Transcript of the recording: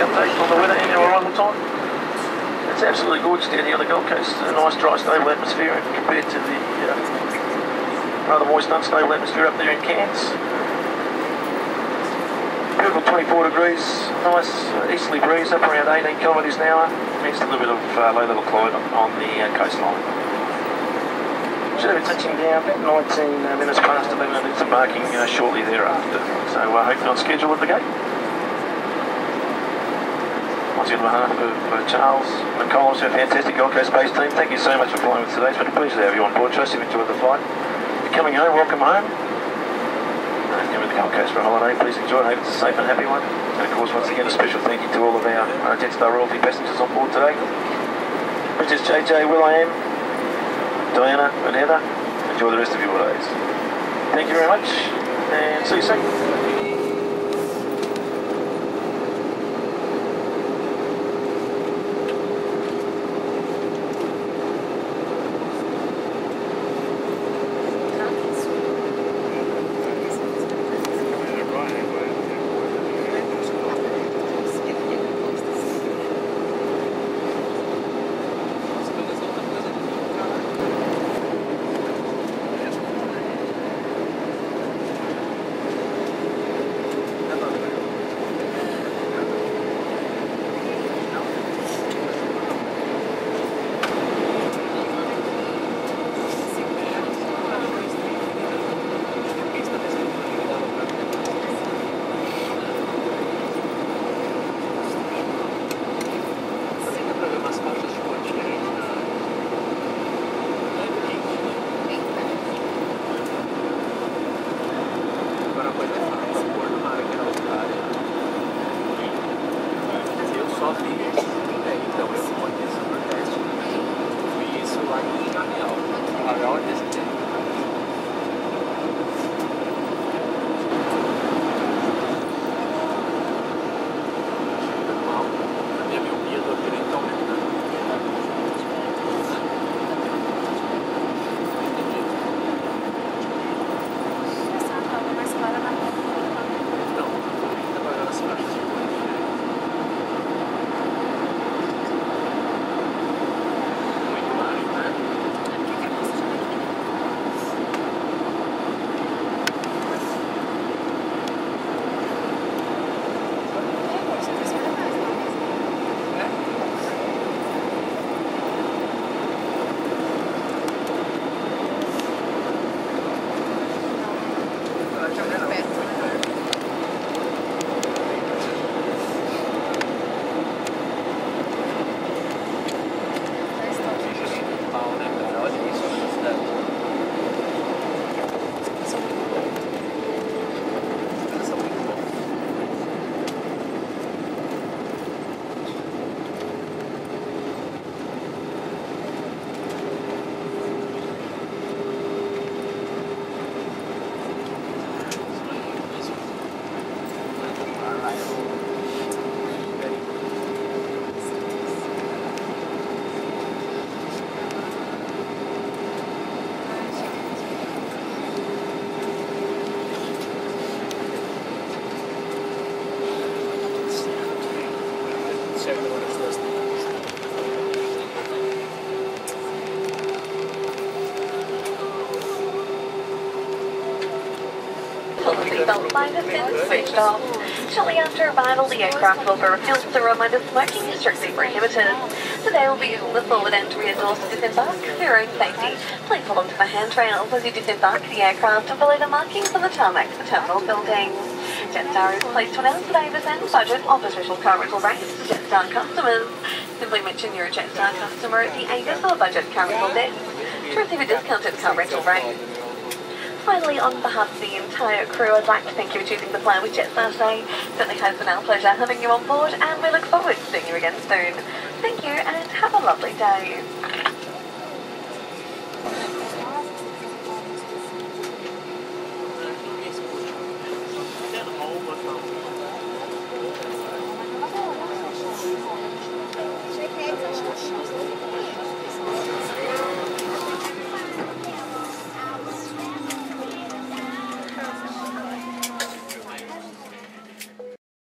update on the weather and our arrival time. It's absolutely gorgeous down here on the Gold Coast. It's a nice dry stable atmosphere compared to the rather moist unstable atmosphere up there in Cairns. Beautiful 24 degrees, nice easterly breeze up around 18 kilometres an hour. Means a little bit of low level cloud on the coastline. Should have been touching down about 19 minutes past 11 and it's embarking shortly thereafter. So I hope you're on schedule at the gate. Once again, on behalf of Charles McCollum, our fantastic Gold Coast Space team, thank you so much for flying with today. It's been a pleasure to have you on board. Trust you've enjoyed the flight. If you're coming home, welcome home. If you're coming to the Gold Coast for a holiday, please enjoy it. I hope it's a safe and happy one. And of course, once again, a special thank you to all of our Jetstar Royalty passengers on board today. Bridges, JJ, Will.i.am, Diana and Heather, enjoy the rest of your days. Thank you very much, and see you soon. Seatbelt sign has been switched off. Shortly after arrival, the aircraft will fulfill the reminder smoking is strictly prohibited. Today will be using the forward and rear doors to disembark for your own safety. Please hold onto the handrails as you disembark the aircraft and follow the markings on the tarmac for the terminal building. Jetstar is pleased to announce that Avis and Budget offer special car rental rates to Jetstar customers. Simply mention you're a Jetstar customer at the Avis or Budget car rental desk to receive a discounted car rental rate. Finally, on behalf of the entire crew, I'd like to thank you for choosing the fly with Jetstar today. Certainly has been our pleasure having you on board, and we look forward to seeing you again soon. Thank you, and have a lovely day.